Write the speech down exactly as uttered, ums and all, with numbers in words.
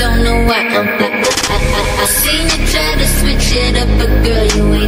Don't know why I'm I, I, I seen you try to switch it up, but girl, you ain't.